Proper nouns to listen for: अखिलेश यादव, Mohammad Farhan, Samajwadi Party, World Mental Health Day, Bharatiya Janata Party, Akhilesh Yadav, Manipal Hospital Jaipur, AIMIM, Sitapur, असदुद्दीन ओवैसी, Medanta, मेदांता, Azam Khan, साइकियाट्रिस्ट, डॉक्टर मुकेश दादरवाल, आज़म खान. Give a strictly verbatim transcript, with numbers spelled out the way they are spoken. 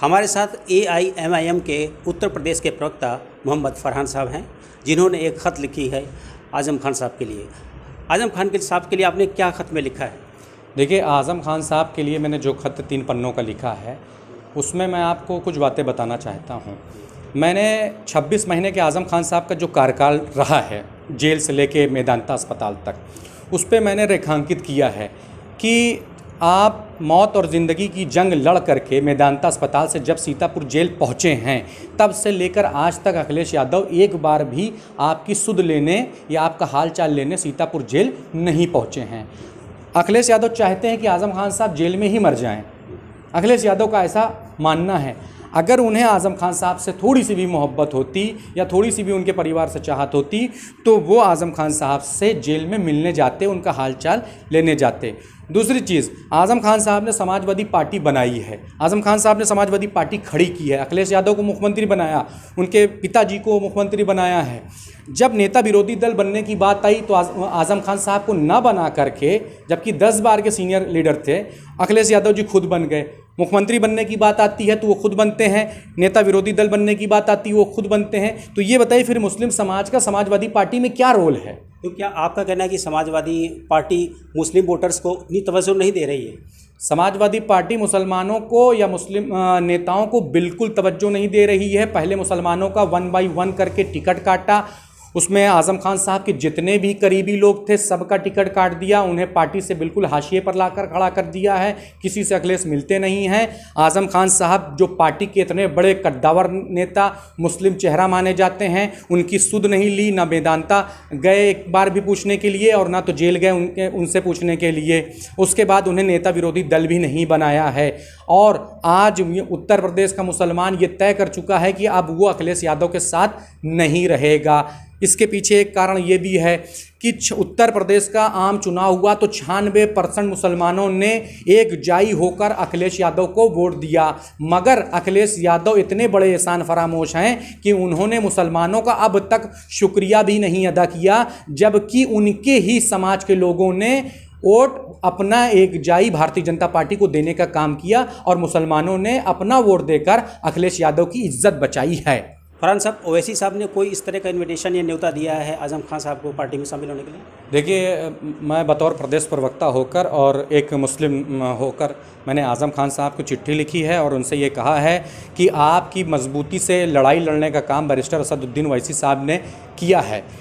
हमारे साथ ए I am I am के उत्तर प्रदेश के प्रवक्ता मोहम्मद फरहान साहब हैं, जिन्होंने एक ख़त लिखी है आज़म खान साहब के लिए। आज़म खान के साहब के लिए आपने क्या ख़त में लिखा है? देखिए, आज़म खान साहब के लिए मैंने जो ख़त तीन पन्नों का लिखा है, उसमें मैं आपको कुछ बातें बताना चाहता हूँ। मैंने छब्बीस महीने के आज़म खान साहब का जो कार्यकाल रहा है, जेल से लेके मेदांता अस्पताल तक, उस पर मैंने रेखांकित किया है कि आप मौत और ज़िंदगी की जंग लड़ करके मेदांता अस्पताल से जब सीतापुर जेल पहुँचे हैं, तब से लेकर आज तक अखिलेश यादव एक बार भी आपकी सुध लेने या आपका हालचाल लेने सीतापुर जेल नहीं पहुँचे हैं। अखिलेश यादव चाहते हैं कि आज़म खान साहब जेल में ही मर जाएँ। अखिलेश यादव का ऐसा मानना है। अगर उन्हें आज़म खान साहब से थोड़ी सी भी मोहब्बत होती या थोड़ी सी भी उनके परिवार से चाहत होती, तो वो आज़म खान साहब से जेल में मिलने जाते, उनका हालचाल लेने जाते। दूसरी चीज़, आज़म खान साहब ने समाजवादी पार्टी बनाई है, आज़म खान साहब ने समाजवादी पार्टी खड़ी की है, अखिलेश यादव को मुख्यमंत्री बनाया, उनके पिताजी को मुख्यमंत्री बनाया है। जब नेता विरोधी दल बनने की बात आई तो आज़म खान साहब को ना बना करके, जबकि दस बार के सीनियर लीडर थे, अखिलेश यादव जी खुद बन गए। मुख्यमंत्री बनने की बात आती है तो वो खुद बनते हैं, नेता विरोधी दल बनने की बात आती है वो खुद बनते हैं। तो ये बताइए फिर मुस्लिम समाज का समाजवादी पार्टी में क्या रोल है? तो क्या आपका कहना है कि समाजवादी पार्टी मुस्लिम वोटर्स को उतनी तवज्जो नहीं दे रही है? समाजवादी पार्टी मुसलमानों को या मुस्लिम नेताओं को बिल्कुल तवज्जो नहीं दे रही है। पहले मुसलमानों का वन बाई वन करके टिकट काटा, उसमें आज़म खान साहब के जितने भी करीबी लोग थे सबका टिकट काट दिया, उन्हें पार्टी से बिल्कुल हाशिए पर लाकर खड़ा कर दिया है। किसी से अखिलेश मिलते नहीं हैं। आज़म खान साहब जो पार्टी के इतने बड़े कद्दावर नेता, मुस्लिम चेहरा माने जाते हैं, उनकी सुध नहीं ली, ना मेदांता गए एक बार भी पूछने के लिए और ना तो जेल गए उनके उनसे पूछने के लिए। उसके बाद उन्हें नेता विरोधी दल भी नहीं बनाया है। और आज उत्तर प्रदेश का मुसलमान ये तय कर चुका है कि अब वो अखिलेश यादव के साथ नहीं रहेगा। इसके पीछे एक कारण ये भी है कि उत्तर प्रदेश का आम चुनाव हुआ तो छियानवे परसेंट मुसलमानों ने एकजाई होकर अखिलेश यादव को वोट दिया, मगर अखिलेश यादव इतने बड़े एहसान फरामोश हैं कि उन्होंने मुसलमानों का अब तक शुक्रिया भी नहीं अदा किया, जबकि उनके ही समाज के लोगों ने वोट अपना एकजाई भारतीय जनता पार्टी को देने का काम किया और मुसलमानों ने अपना वोट देकर अखिलेश यादव की इज्जत बचाई है। फरहान साहब, ओवैसी साहब ने कोई इस तरह का इन्विटेशन या न्योता दिया है आज़म खान साहब को पार्टी में शामिल होने के लिए? देखिए, मैं बतौर प्रदेश प्रवक्ता होकर और एक मुस्लिम होकर मैंने आज़म खान साहब को चिट्ठी लिखी है और उनसे ये कहा है कि आपकी मजबूती से लड़ाई लड़ने का काम बैरिस्टर असदुद्दीन ओवैसी साहब ने किया है।